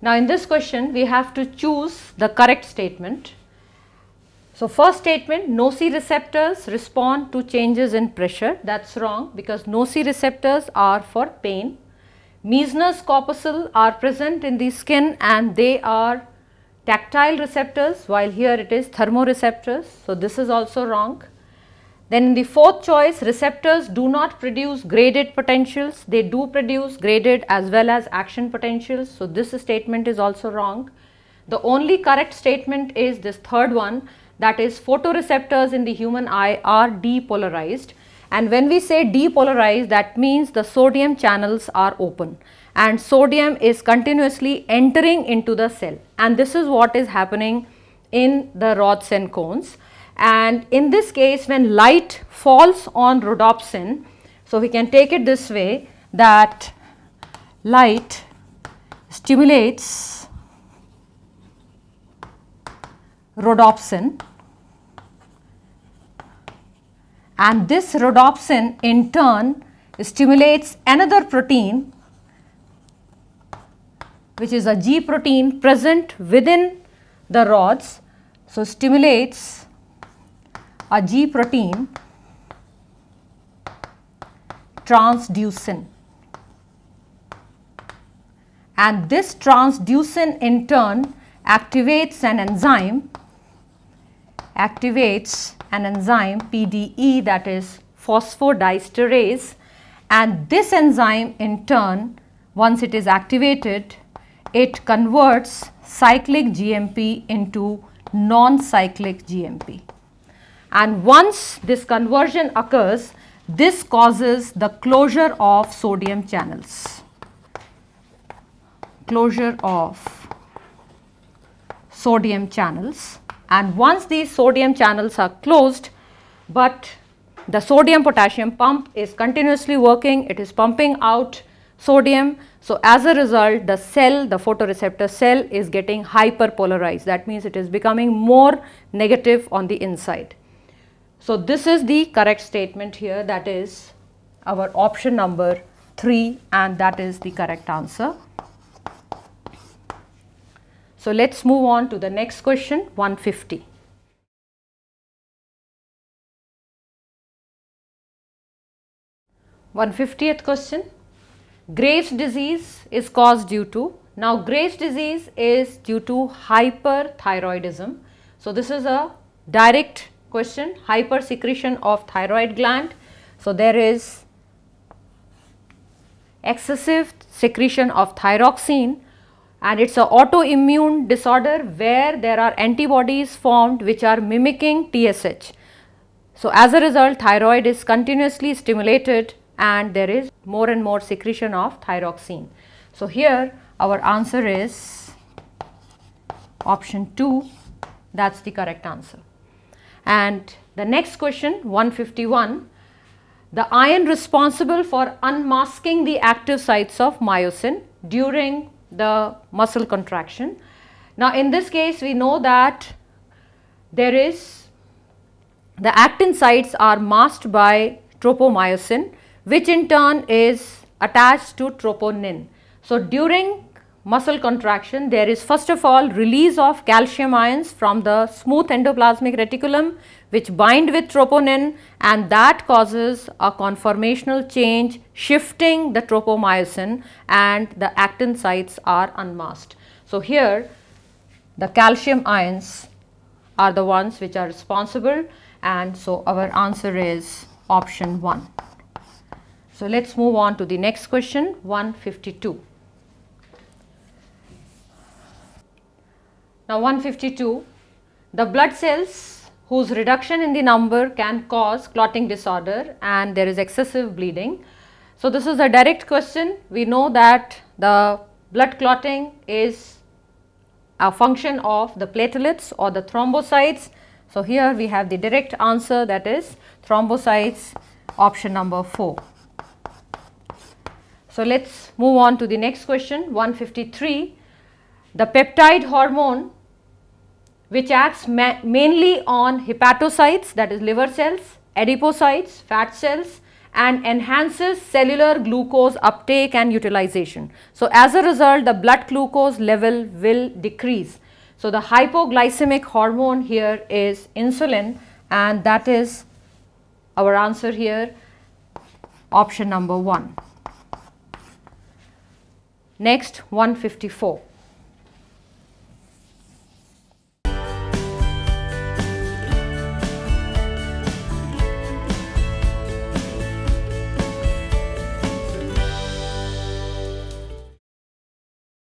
Now in this question we have to choose the correct statement. So first statement, nociceptors respond to changes in pressure. That's wrong, because nociceptors are for pain. Meissner's corpuscle are present in the skin and they are tactile receptors, while here it is thermoreceptors. So this is also wrong. Then in the fourth choice, receptors do not produce graded potentials. They do produce graded as well as action potentials. So this statement is also wrong. The only correct statement is this third one, that is photoreceptors in the human eye are depolarized. And when we say depolarized, that means the sodium channels are open and sodium is continuously entering into the cell. And this is what is happening in the rhodopsin cones. And in this case, when light falls on rhodopsin, so we can take it this way, that light stimulates rhodopsin, and this rhodopsin in turn stimulates another protein, which is a G protein present within the rods. So stimulates a G protein, transducin, and this transducin in turn activates an enzyme PDE, that is phosphodiesterase, and this enzyme in turn, once it is activated, it converts cyclic GMP into non-cyclic GMP. And once this conversion occurs, this causes the closure of sodium channels. Closure of sodium channels. And once these sodium channels are closed, but the sodium potassium pump is continuously working, it is pumping out sodium. So as a result, the cell, the photoreceptor cell, is getting hyperpolarized. That means it is becoming more negative on the inside. So this is the correct statement here, that is our option number 3, and that is the correct answer. So let's move on to the next question, 150. Question. Graves' disease is caused due to, now Graves' disease is due to hyperthyroidism. So this is a direct question, hypersecretion of thyroid gland. So there is excessive secretion of thyroxine, and it's an autoimmune disorder where there are antibodies formed which are mimicking TSH. So as a result, thyroid is continuously stimulated and there is more and more secretion of thyroxine. So here our answer is option 2, that's the correct answer. And the next question, 151, the ion responsible for unmasking the active sites of myosin during the muscle contraction. Now in this case, we know that there is, the actin sites are masked by tropomyosin, which in turn is attached to troponin. So during muscle contraction, there is first of all release of calcium ions from the smooth endoplasmic reticulum, which bind with troponin, and that causes a conformational change shifting the tropomyosin, and the actin sites are unmasked. So here the calcium ions are the ones which are responsible, and so our answer is option 1. So let's move on to the next question, 152. Now 152, the blood cells whose reduction in the number can cause clotting disorder and there is excessive bleeding. So this is a direct question. We know that the blood clotting is a function of the platelets or the thrombocytes. So here we have the direct answer, that is thrombocytes, option number 4. So let's move on to the next question, 153. The peptide hormone, which acts mainly on hepatocytes, that is liver cells, adipocytes, fat cells, and enhances cellular glucose uptake and utilization. So as a result, the blood glucose level will decrease. So the hypoglycemic hormone here is insulin, and that is our answer here, option number 1. Next, 154.